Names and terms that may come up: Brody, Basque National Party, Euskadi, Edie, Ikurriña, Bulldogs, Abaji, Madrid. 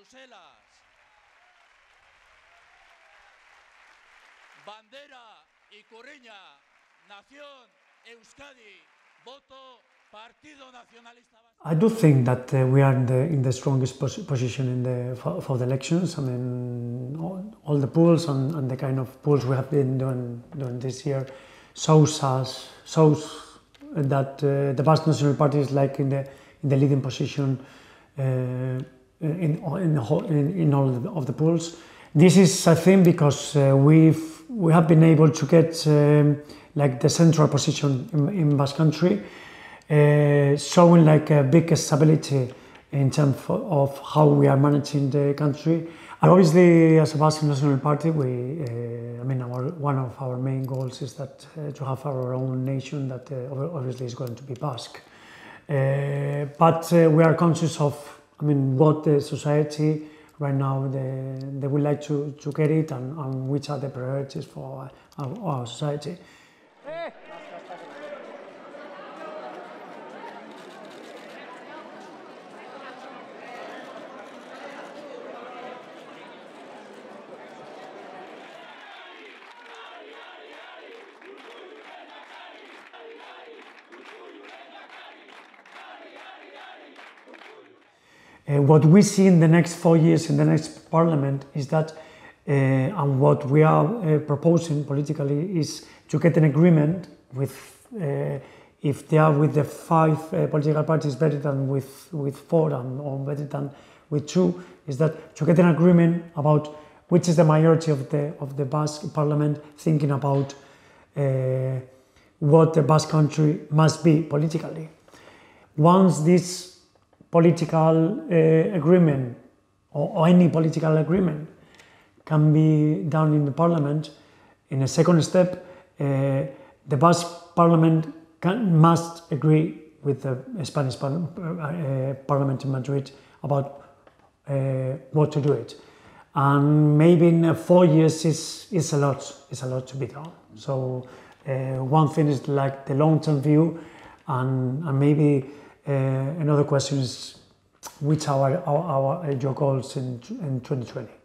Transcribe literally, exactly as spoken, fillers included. Bruselas. Bandera y Ikurriña, Nación, Euskadi, voto, Partido Nacionalista Vasco. I do think that uh, we are in the, in the strongest pos position in the, for, for the elections. I mean, all, all the polls and, and the kind of polls we have been doing, doing this year shows us, shows that uh, the Basque National Party is like in the, in the leading position uh, in, in, in, in all of the polls. This is, I think, because uh, we've we have been able to get um, like the central position in, in Basque Country, uh, showing like a big stability in terms of how we are managing the country. And obviously, as a Basque National Party, we, uh, I mean, our, one of our main goals is that uh, to have our own nation that uh, obviously is going to be Basque. Uh, but uh, we are conscious of, I mean, what the society right now they, they would like to, to get it and, and which are the priorities for our, our society. Hey. Uh, what we see in the next four years, in the next parliament, is that, uh, and what we are uh, proposing politically, is to get an agreement with, uh, if they are with the five uh, political parties better than with, with four and, or better than with two, is that to get an agreement about which is the majority of the, of the Basque parliament thinking about uh, what the Basque country must be politically. Once this political uh, agreement or, or any political agreement can be done in the parliament, in a second step, uh, the Basque parliament can, must agree with the Spanish par uh, parliament in Madrid about uh, what to do it. And maybe in four years is, is a lot, it's a lot to be done. So uh, one thing is like the long-term view, and, and maybe Uh, another question is, which are our, our, our, your goals in, in twenty twenty?